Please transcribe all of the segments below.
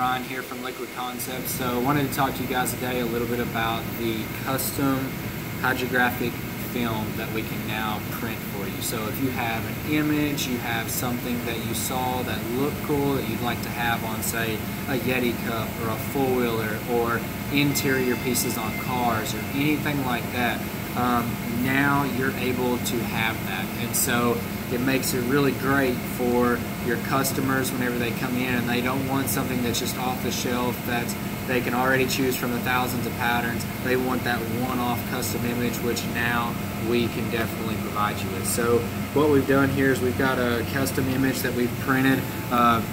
Ryan here from Liquid Concepts. So I wanted to talk to you guys today a little bit about the custom hydrographic film that we can now print for you. So if you have an image, you have something that you saw that looked cool that you'd like to have on, say, a Yeti cup or a four-wheeler or interior pieces on cars or anything like that, now you're able to have that. And so it makes it really great for your customers whenever they come in and they don't want something that's just off the shelf that they can already choose from the thousands of patterns. They want that one-off custom image, which now we can definitely provide you with. So what we've done here is we've got a custom image that we've printed,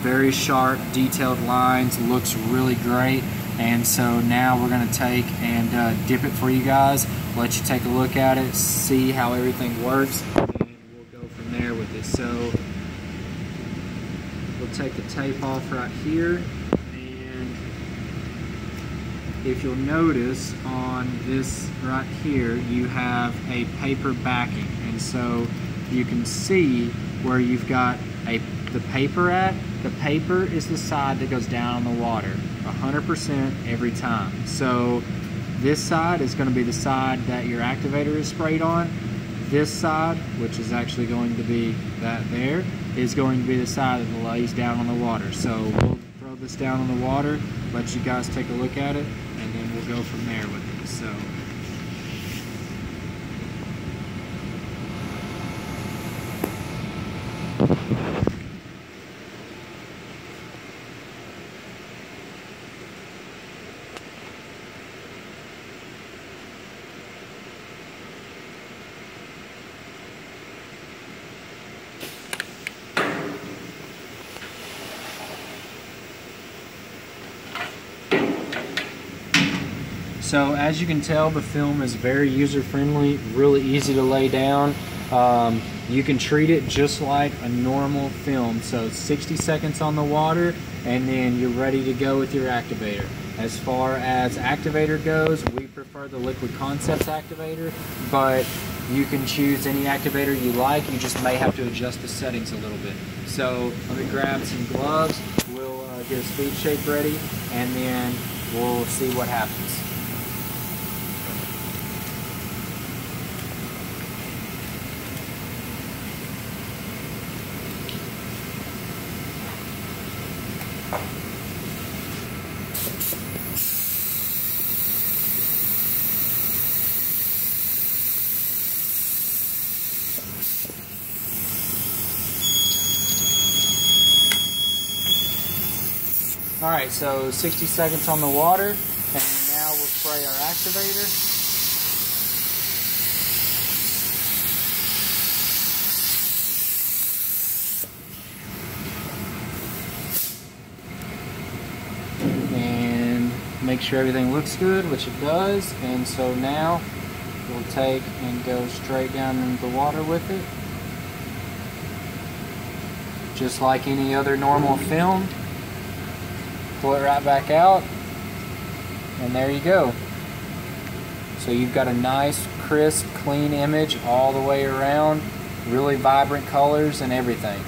very sharp, detailed lines, looks really great. And so now we're going to take and dip it for you guys, let you take a look at it, see how everything works. There with it. So we'll take the tape off right here, and if you'll notice on this right here you have a paper backing, and so you can see where you've got the paper at. The paper is the side that goes down on the water 100% every time. So this side is going to be the side that your activator is sprayed on. This side, which is actually going to be that there, is going to be the side that lays down on the water. So we'll throw this down on the water, let you guys take a look at it, and then we'll go from there with it. So. So as you can tell, the film is very user-friendly, really easy to lay down. You can treat it just like a normal film. So 60 seconds on the water, and then you're ready to go with your activator. As far as activator goes, we prefer the Liquid Concepts activator, but you can choose any activator you like. You just may have to adjust the settings a little bit. So let me grab some gloves. We'll get a speed shape ready, and then we'll see what happens. Alright, so 60 seconds on the water, and now we'll spray our activator. And make sure everything looks good, which it does, and so now we'll take and go straight down into the water with it. Just like any other normal film. Pull it right back out, and there you go. So you've got a nice, crisp, clean image all the way around, really vibrant colors and everything.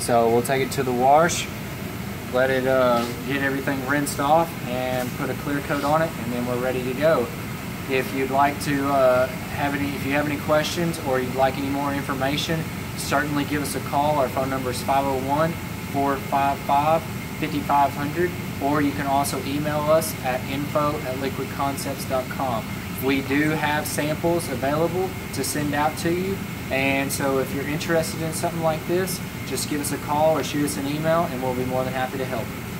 So we'll take it to the wash, let it get everything rinsed off, and put a clear coat on it, and then we're ready to go. If you'd like to if you have any questions or you'd like any more information, certainly give us a call. Our phone number is 501-455-5500, or you can also email us at info@liquidconcepts.com. We do have samples available to send out to you, and so if you're interested in something like this, just give us a call or shoot us an email, and we'll be more than happy to help you.